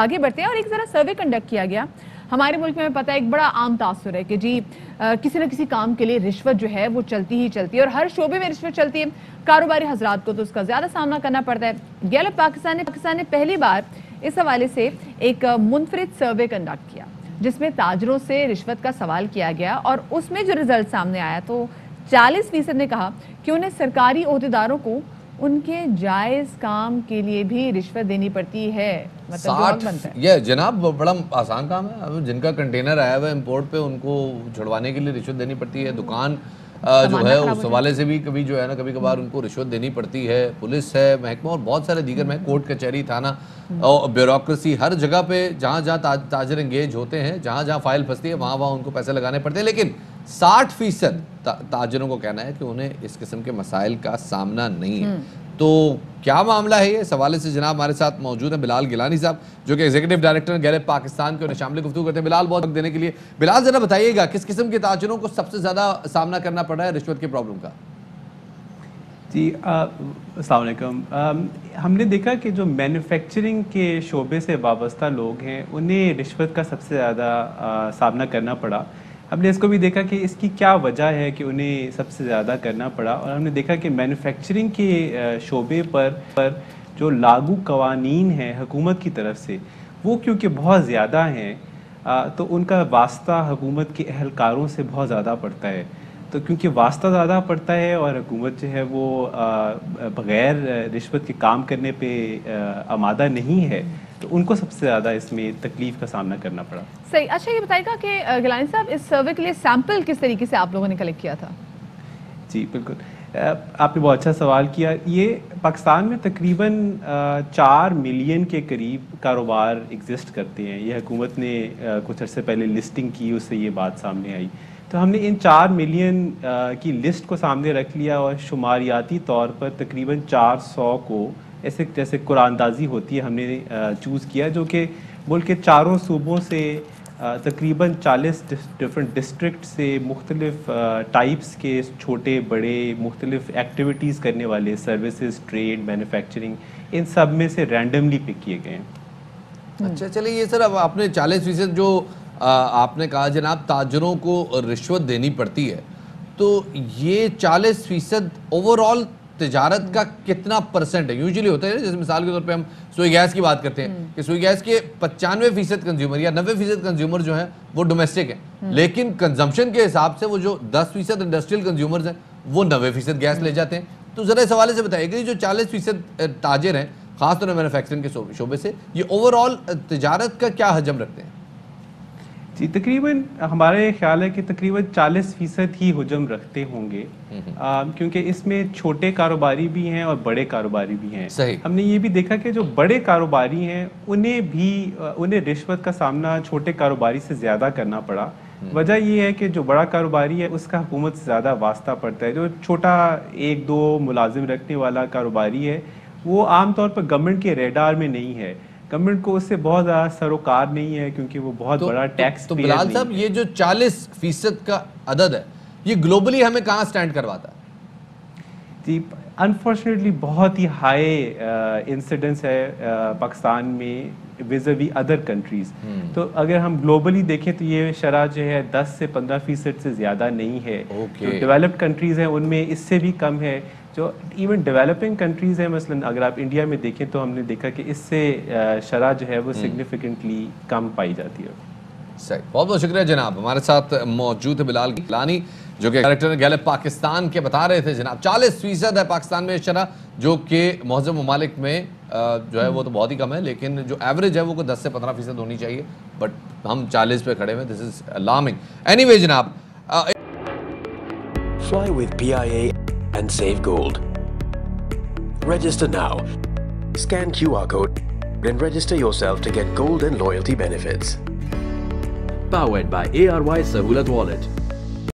आगे बढ़ते हैं और एक ज़रा सर्वे कंडक्ट किया गया। हमारे मुल्क में पता है एक बड़ा आम तासुर है कि जी किसी न किसी काम के लिए रिश्वत जो है वो चलती ही चलती है और हर शोबे में रिश्वत चलती है। कारोबारी हजरात को तो उसका ज़्यादा सामना करना पड़ता है। गैलप पाकिस्तान ने पहली बार इस हवाले से एक मुनफरिद सर्वे कंडक्ट किया जिसमें ताजरों से रिश्वत का सवाल किया गया और उसमें जो रिजल्ट सामने आया तो 40% ने कहा कि उन्हें सरकारी ओहदेदारों को उनके जायज काम के लिए भी रिश्वत देनी पड़ती है। मतलब ये जनाब बड़ा आसान काम है। अब जिनका कंटेनर आया हुआ इम्पोर्ट पे उनको छुड़वाने के लिए रिश्वत देनी पड़ती है। दुकान जो है उस हवाले से भी कभी जो है ना कभी कभार उनको रिश्वत देनी पड़ती है। पुलिस है, महकमा और बहुत सारे दीगर महकमे, कोर्ट कचहरी, थाना और ब्यूरोक्रेसी, हर जगह पे जहाँ जहाँ ताजर एंगेज होते हैं, जहाँ जहाँ फाइल फंसती है वहाँ वहाँ उनको पैसे लगाने पड़ते हैं। लेकिन 60% ताजरों को कहना है कि उन्हें इस किस्म के मसाइल का सामना नहीं है। तो क्या मामला है ये, इस हवाले से जनाब हमारे साथ मौजूद हैं बिलाल गिलानी साहब जो कि एग्जीक्यूटिव डायरेक्टर गैलप पाकिस्तान के, उन्हें शामिल गुफ्तगू करते हैं। बिलाल, बहुत वक्त देने के लिए। बिलाल, जरा बताइएगा किस किस्म के ताजरों को सबसे ज़्यादा सामना करना पड़ रहा है रिश्वत के प्रॉब्लम का? जी, अस्सलाम वालेकुम। हमने देखा कि जो मैन्युफैक्चरिंग के शोबे से वाबस्ता लोग हैं उन्हें रिश्वत का सबसे ज़्यादा सामना करना पड़ा। हमने इसको भी देखा कि इसकी क्या वजह है कि उन्हें सबसे ज़्यादा करना पड़ा। और हमने देखा कि मैन्युफैक्चरिंग के शोबे पर जो लागू कवानीन हैं हुकूमत की तरफ से वो क्योंकि बहुत ज़्यादा हैं तो उनका वास्ता हुकूमत के अहलकारों से बहुत ज़्यादा पड़ता है। तो क्योंकि वास्ता ज़्यादा पड़ता है और हुकूमत जो है वो बग़ैर रिश्वत के काम करने पर आमादा नहीं है तो उनको सबसे ज़्यादा इसमें तकलीफ का सामना करना पड़ा। सही। अच्छा, ये बताइएगा कि गिलानी साहब इस सर्वे के लिए सैंपल किस तरीके से आप लोगों ने कलेक्ट किया था? जी बिल्कुल, आपने बहुत अच्छा सवाल किया। ये पाकिस्तान में तकरीबन 4 मिलियन के करीब कारोबार एग्जिस्ट करते हैं। ये हुकूमत ने कुछ अर्से पहले लिस्टिंग की, उससे ये बात सामने आई। तो हमने इन 4 मिलियन की लिस्ट को सामने रख लिया और शुमारियाती तौर पर तकरीबन 400 को ऐसे जैसे कुरानदाजी होती है हमने चूज़ किया जो कि मुल्क के चारों सूबों से तकरीबन 40 डिफरेंट डिस्ट्रिक्ट से मुख्तलिफ टाइप्स के छोटे बड़े मुख्तलिफ एक्टिविटीज़ करने वाले सर्विसेज, ट्रेड, मैन्युफैक्चरिंग, इन सब में से रैंडमली पिक किए गए हैं। अच्छा, चलिए। ये सर, अब आपने 40% जो आपने कहा जनाब ताजरों को रिश्वत देनी पड़ती है, तो ये 40% ओवरऑल तजारत का कितना परसेंट है? यूजुअली होता है जैसे मिसाल के तौर पे हम सुई गैस की बात करते हैं कि सुई गैस के 95% कंज्यूमर या 90% कंज्यूमर जो हैं वो डोमेस्टिक हैं, लेकिन कंजम्पशन के हिसाब से वो जो 10% इंडस्ट्रियल कंज्यूमर्स हैं वो 90% गैस ले जाते हैं। तो जरा इस हवाले से बताइए कि जो 40% ताजर हैं खासतौर पर मैनुफैक्चरिंग के शोबे से, ये ओवरऑल तजारत का क्या हजम रखते हैं? जी, तकरीबन हमारे ख्याल है कि तकरीबन 40% ही हजम रखते होंगे क्योंकि इसमें छोटे कारोबारी भी हैं और बड़े कारोबारी भी हैं। सही। हमने ये भी देखा कि जो बड़े कारोबारी हैं उन्हें रिश्वत का सामना छोटे कारोबारी से ज़्यादा करना पड़ा। वजह यह है कि जो बड़ा कारोबारी है उसका हुकूमत से ज़्यादा वास्ता पड़ता है। जो छोटा 1-2 मुलाजिम रखने वाला कारोबारी है वो आमतौर पर गवर्नमेंट के रेडार में नहीं है, गवर्नमेंट को उससे बहुत ज़्यादा सरोकार नहीं है क्योंकि वो बहुत बड़ा टैक्स। तो बिलाल साहब, ये जो 40% का अदद है ये ग्लोबली हमें कहाँ स्टैंड करवाता है? जी, अनफॉर्चुनेटली बहुत ही हाई इंसिडेंस है पाकिस्तान में विज़वी अदर कंट्रीज़। तो अगर हम ग्लोबली देखें तो ये शरह जो है 10 से 15% से ज़्यादा नहीं है। जो डेवलप्ड कंट्रीज़ हैं उनमें इससे भी कम है। जो इवन डेवलपिंग कंट्रीज़ हैं, मसलन अगर आप इंडिया में देखें तो हमने देखा कि इससे शरह जो है वो सिग्निफिकेंटली कम पाई जाती है। सही। बहुत बहुत शुक्रिया जनाब। हमारे साथ मौजूद है बिलाल गिलानी जो कि डायरेक्टर गैलप पाकिस्तान के, बता रहे थे जनाब 40% है पाकिस्तान में शरह जो कि मुअज़्ज़म ममालिक में जो है वो तो बहुत ही कम है, लेकिन जो एवरेज है वो को 10 से 15% होनी चाहिए, बट हम 40 पे खड़े हैं। This is alarming. एनीवे जनाब, fly with PIA and save gold. Register now. Scan QR code and register yourself to get gold and loyalty benefits. Powered by ARY Sahulat Wallet.